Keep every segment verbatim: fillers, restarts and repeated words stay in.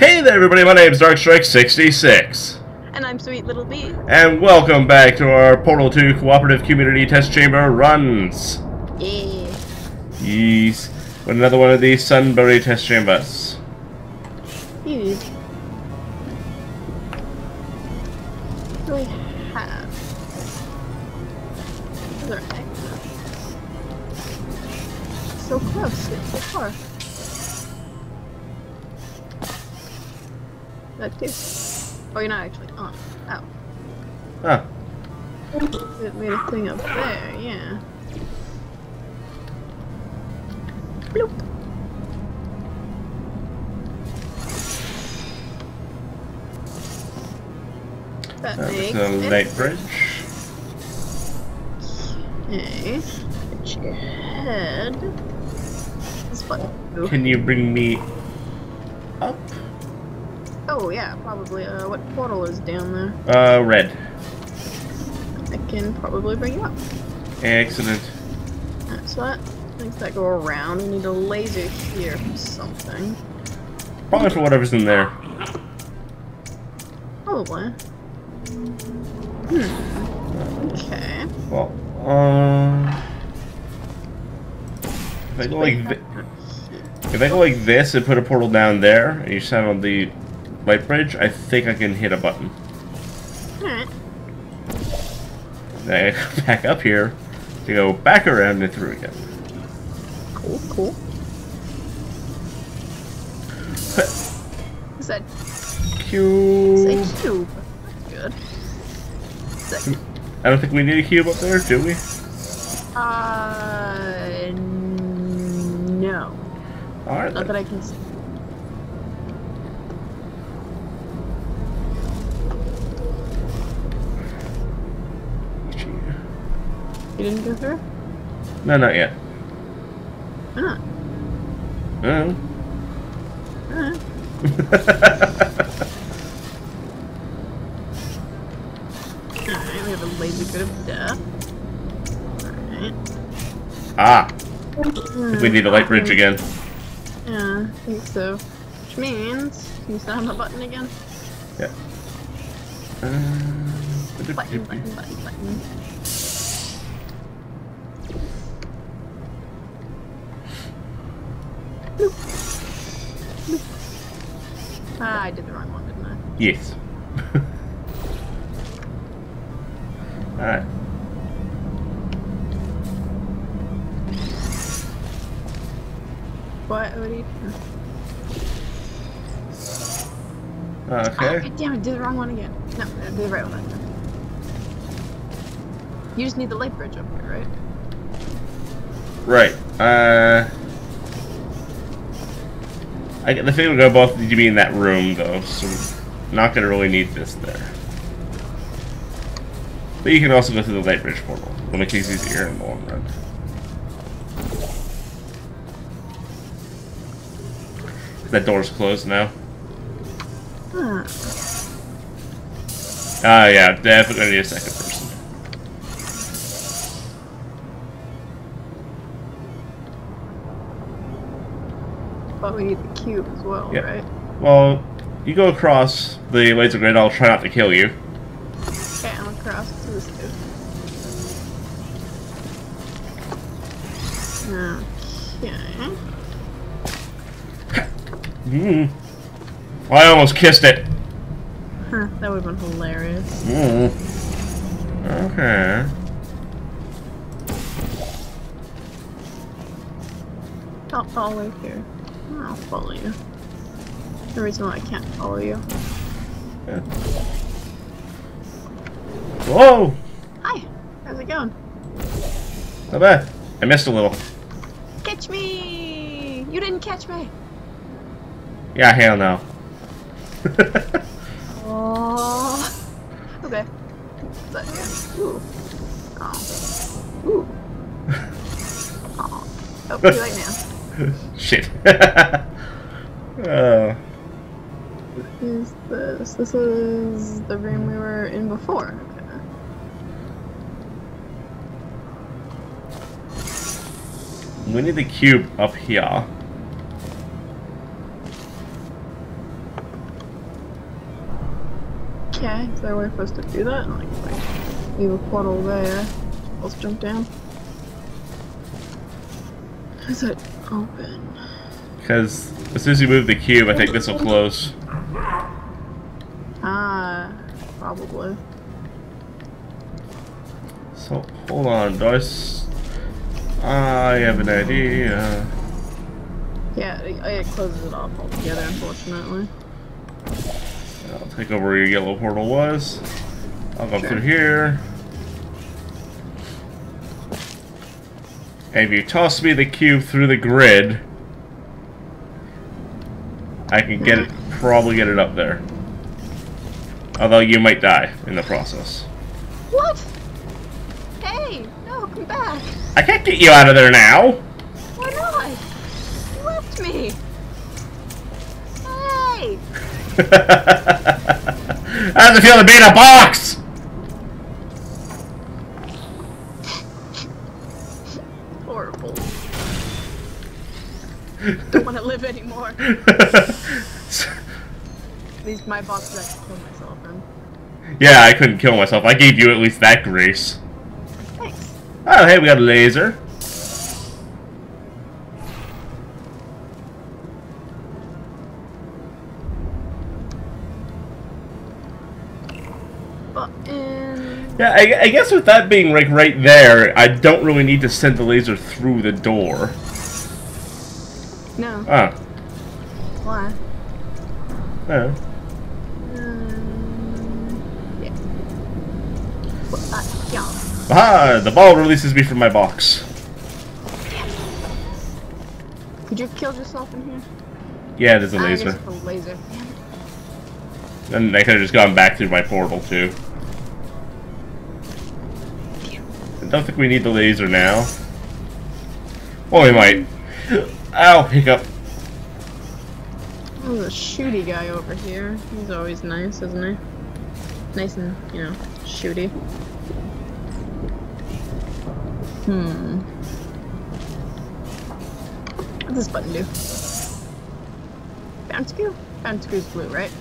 Hey there everybody, my name is Darkstrike sixty-six. And I'm Sweet Little Bee. And welcome back to our Portal two Cooperative Community Test Chamber runs. Yeah. Yes. With another one of these Sunbury test chambers. Dude. What do I have? Another exit. So close, it's so far. That too. Oh, you're not actually on. Oh. Huh. It made a thing up there, yeah. Bloop. That, that makes a light bridge. Okay. Put your head. This button. Can you bring me up? Oh yeah, probably. Uh, what portal is down there? Uh, red. I can probably bring you up. Excellent. That's that. Things that go around. We need a laser here for something. Probably for whatever's in there. Probably. Hmm. Okay. Well, um... If I go like th if I go like this and put a portal down there, and you stand on the light bridge, I think I can hit a button. Alright. Then I go back up here to go back around and through again. Cool, cool. Is that cube? Is that cube? That's good. Is that... I don't think we need a cube up there, do we? Uh, no. Alright. Not that I can see. You didn't go through? No, not yet. Why not? I don't know. I don't know. Alright, we have a lazy bit of death. Alright. Ah! I think we need a light bridge again. Yeah, I think so. Which means, can you sound the button again? Yeah. Uh, button, button, button, button. Ah, I did the wrong one, didn't I? Yes. Alright. What? What are you doing? Okay. Oh, damn it, did the wrong one again. No, I did the right one. You just need the light bridge up here, right? Right. Uh... I get the feeling we're both need to be in that room though, so we're not gonna really need this there. But you can also go through the light bridge portal. It'll make things easier in the long run. That door's closed now. Ah, hmm. uh, yeah, definitely gonna need a second person. But we need the cube as well, yep. Right? Well, you go across the laser grid, I'll try not to kill you. Okay, I'm across to this dude. Okay. mm. Well, I almost kissed it. Huh, that would have been hilarious. Mm. Okay. I'll follow here. I'll follow you. The reason why I can't follow you. Yeah. Whoa! Hi! How's it going? Not bad. I missed a little. Catch me! You didn't catch me! Yeah, hell no. Oh. Okay. Ooh. Oh. Ooh. Oh. Oh, what do you like now? Shit. uh. What is this? This is the room we were in before. Okay. We need the cube up here. Okay, is there a way for us to do that? Like, like leave a portal there. Let's jump down. Is it open? Because as soon as you move the cube, I think this will close. Ah, probably. So, hold on, guys. I have an idea. Yeah, it closes it off altogether, unfortunately. I'll take over where your yellow portal was. I'll go sure. through here. And if you toss me the cube through the grid, I can get it, probably get it up there. Although you might die in the process. What? Hey, no, come back. I can't get you out of there now. Why not? You left me. Hey. How's it feel to be in a box? Horrible. Don't want to live anymore. At least my box is actually killing myself, huh? Yeah, I couldn't kill myself. I gave you at least that grace. Thanks. Oh, hey, we got a laser. Yeah, I, I guess with that being like right there, I don't really need to send the laser through the door. No. Oh. Why? Oh. Um, yeah. Well, uh, yeah. Aha! The ball releases me from my box. Could you have killed yourself in here? Yeah, there's a I laser. There's a laser. And I could have just gone back through my portal too. I don't think we need the laser now. Well, we might. Ow, hiccup. There's a shooty guy over here. He's always nice, isn't he? Nice and, you know, shooty. Hmm. What's this button do? Bouncy glue? Bouncy glue's blue, right?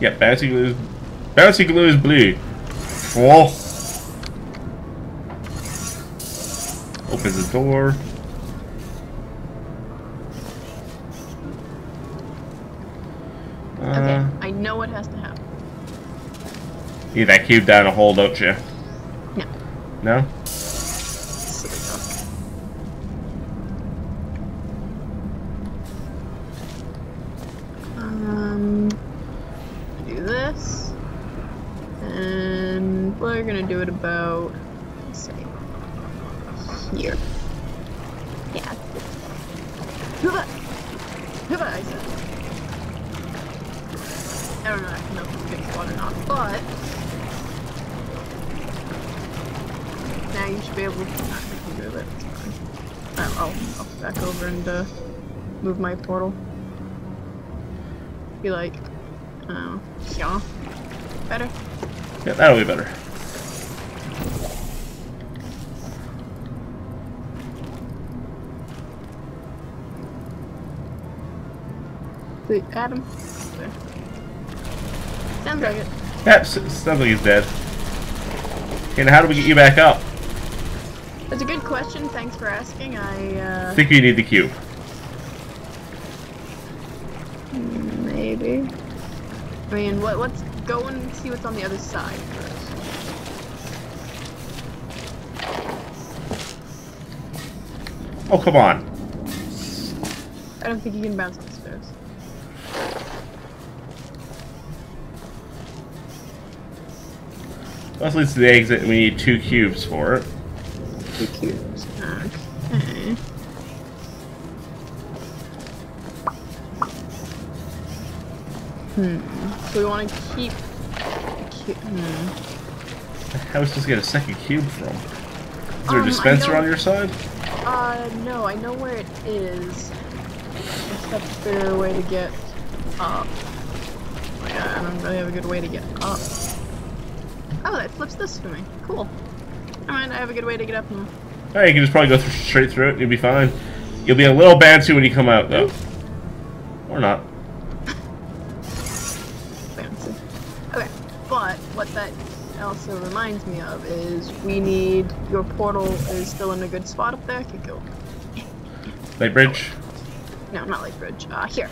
Yeah, bouncy glue. Bouncy glue is blue. Whoa. Opens the door. Okay, uh, I know what has to happen. Need that cube down a hole, don't you? No. No? Um, do this, and we're gonna do it about. Here. Yeah. Hoover! Hoover, I said. I don't know, I don't know if it's going to spawn or not, but... Now you should be able to... I can do it. Um, I'll, I'll back over and uh, move my portal. Be like... Um, yeah. Better? Yeah, that'll be better. Adam. There. Sounds like it. Yep, sounds like he's dead. And how do we get you back up? That's a good question. Thanks for asking. I uh... think you need the cube. Maybe. I mean, what? Let's go and see what's on the other side first. Oh, come on! I don't think you can bounce off the stairs. That leads to the exit, and we need two cubes for it. Two cubes. Okay. Hmm. So we want to keep the cube. Hmm. How was supposed to get a second cube from? Is there um, a dispenser on your side? Uh, no. I know where it is. Just have to figure a way to get up. Yeah, I don't really have a good way to get up. Oh, that flips this for me. Cool. Alright, I have a good way to get up now. Alright, you can just probably go th straight through it. You'll be fine. You'll be a little bouncy when you come out, though. Or not. Bouncy. Okay, but that also reminds me of is we need your portal is still in a good spot up there. I could go. Lake Bridge? No, not Lake Bridge. Uh, here.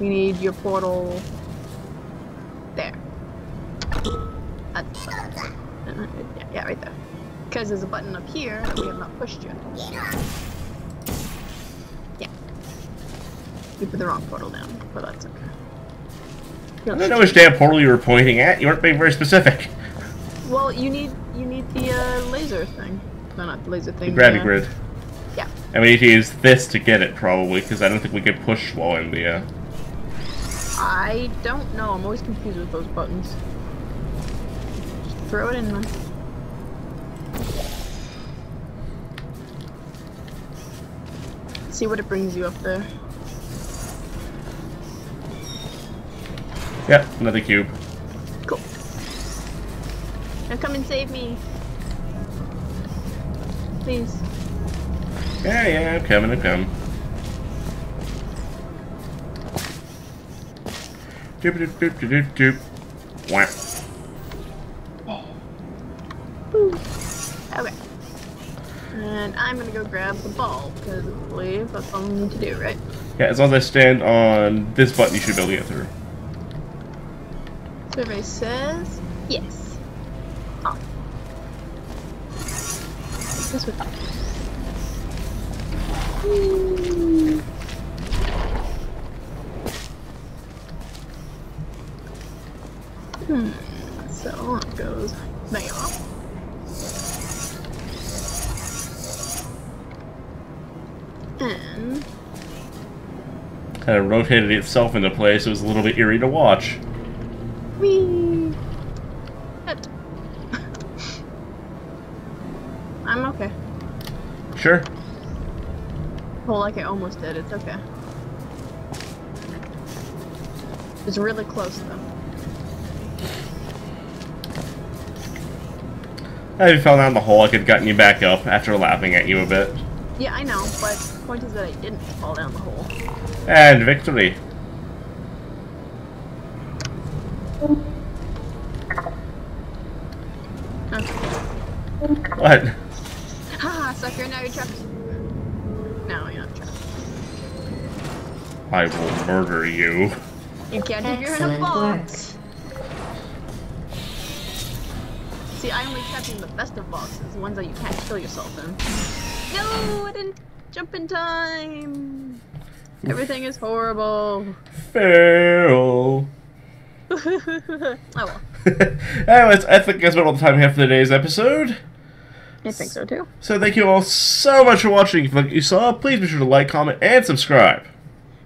We need your portal there. That's uh, yeah, yeah, right there. Because there's a button up here that we have not pushed yet. Yeah. You put the wrong portal down, but that's okay. I don't know which damn portal you were pointing at. You weren't being very specific. Well, you need you need the uh, laser thing. No, not the laser thing. The gravity uh, grid. Yeah. And we need to use this to get it, probably, because I don't think we could push while in the... Uh... I don't know. I'm always confused with those buttons. Just throw it in there. See what it brings you up there. Yep, another cube. Cool. Now come and save me. Please. Yeah, yeah, I'm coming, I'm coming. Doop, doop, doop, doop, doop, doop. Wah. Ooh. Okay. And I'm gonna go grab the ball, because I believe that's all I need to do, right? Yeah, as long as I stand on this button, you should be able to get through. Survey says yes. Oh. This would help. Woo. Hmm. So on it goes. Bang off. And kind of rotated itself into place. It was a little bit eerie to watch. Whee! I'm okay. Sure. Well, like I almost did. It's okay. It's really close, though. If you fell down the hole, I could have gotten you back up after laughing at you a bit. Yeah, I know, but the point is that I didn't fall down the hole. And victory. What? Haha, sucker, now you're trapped. No, you're not trapped. I will murder you. You can't if you're in a box. See, I only trapped you in the best of boxes, the ones that you can't kill yourself in. No, I didn't jump in time. Everything is horrible. Fail. Oh well. Anyways, I think that's about all the time we have for today's episode. I think so too. So thank you all so much for watching. If you like what you saw, please be sure to like, comment, and subscribe.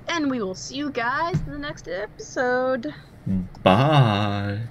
And we will see you guys in the next episode. Bye.